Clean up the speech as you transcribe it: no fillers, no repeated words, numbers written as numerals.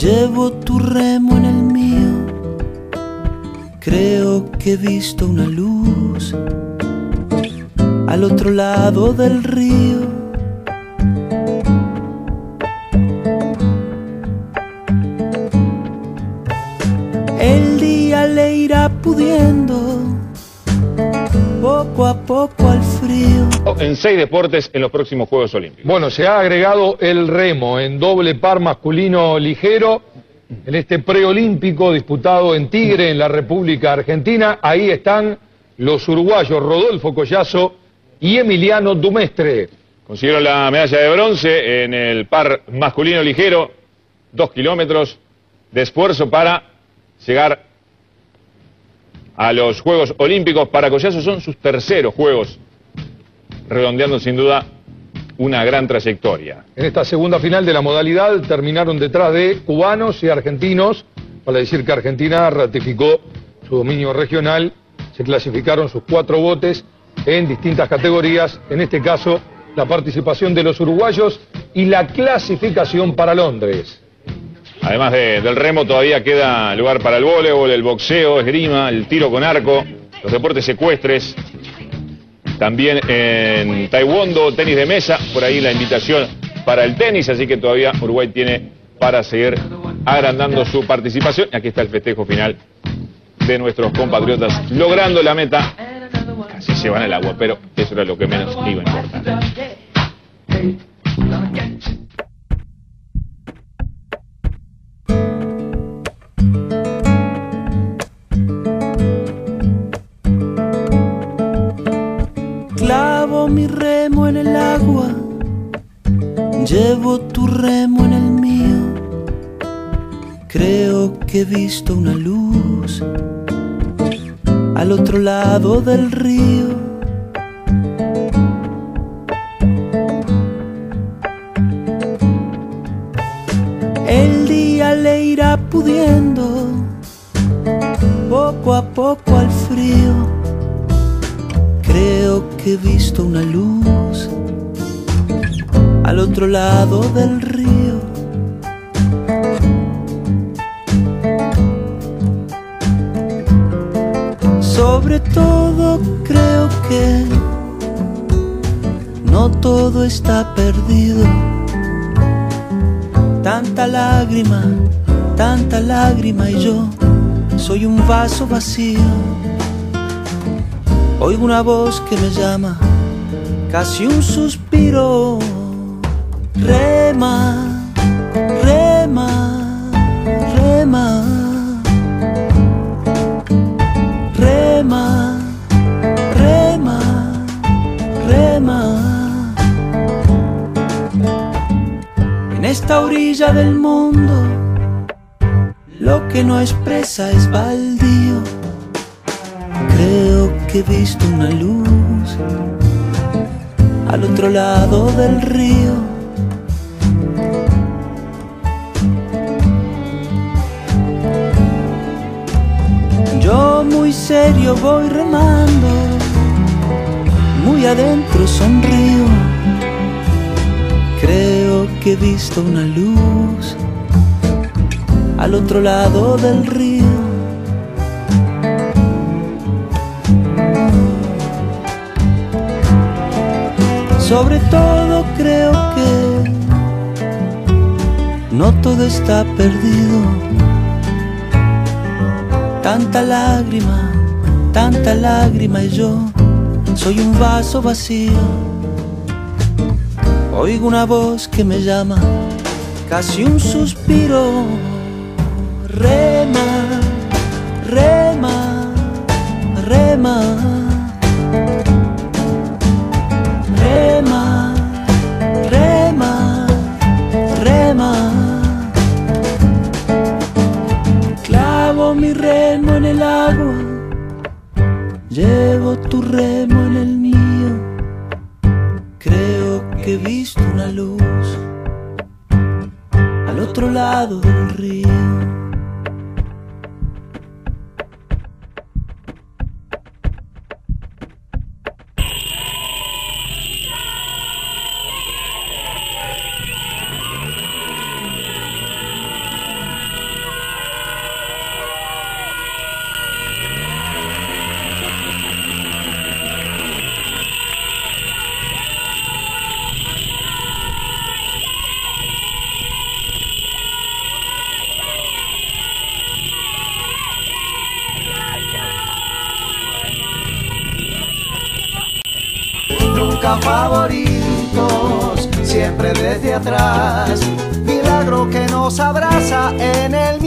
Llevo tu remo en el mío, creo que he visto una luz al otro lado del río. El día le irá pudiendo poco a poco al frío. En 6 deportes en los próximos Juegos Olímpicos. Bueno, se ha agregado el remo en doble par masculino ligero en este preolímpico disputado en Tigre, en la República Argentina. Ahí están los uruguayos Rodolfo Collazo y Emiliano Dumestre. Consiguieron la medalla de bronce en el par masculino ligero. 2 kilómetros de esfuerzo para llegar a los Juegos Olímpicos. Para Collazo son sus terceros Juegos, redondeando sin duda una gran trayectoria. En esta segunda final de la modalidad terminaron detrás de cubanos y argentinos, para decir que Argentina ratificó su dominio regional. Se clasificaron sus 4 botes en distintas categorías, en este caso la participación de los uruguayos y la clasificación para Londres. Además del remo todavía queda lugar para el voleibol, el boxeo, esgrima, el tiro con arco, los deportes ecuestres, también en taekwondo, tenis de mesa, por ahí la invitación para el tenis, así que todavía Uruguay tiene para seguir agrandando su participación. Aquí está el festejo final de nuestros compatriotas, logrando la meta. Casi se van al agua, pero eso era lo que menos iba a importar. Clavo mi remo en el agua, llevo tu remo en el mío, creo que he visto una luz al otro lado del río. El día le irá pudiendo poco a poco al frío. Creo que he visto una luz al otro lado del río. Sobre todo creo que no todo está perdido. Tanta lágrima y yo soy un vaso vacío. Oigo una voz que me llama, casi un suspiro. Rema, rema, rema. Rema, rema, rema. En esta orilla del mundo, lo que no es presa es baldío. Creo que he visto una luz al otro lado del río. Yo muy serio voy remando, muy adentro sonrío. Creo que he visto una luz al otro lado del río. Sobre todo creo que no todo está perdido. Tanta lágrima y yo soy un vaso vacío. Oigo una voz que me llama, casi un suspiro. Rema, rema, rema. Mi remo en el agua, llevo tu remo en el mío, creo que he visto una luz al otro lado del río. nunca favoritos, siempre desde atrás, milagro que nos abraza en el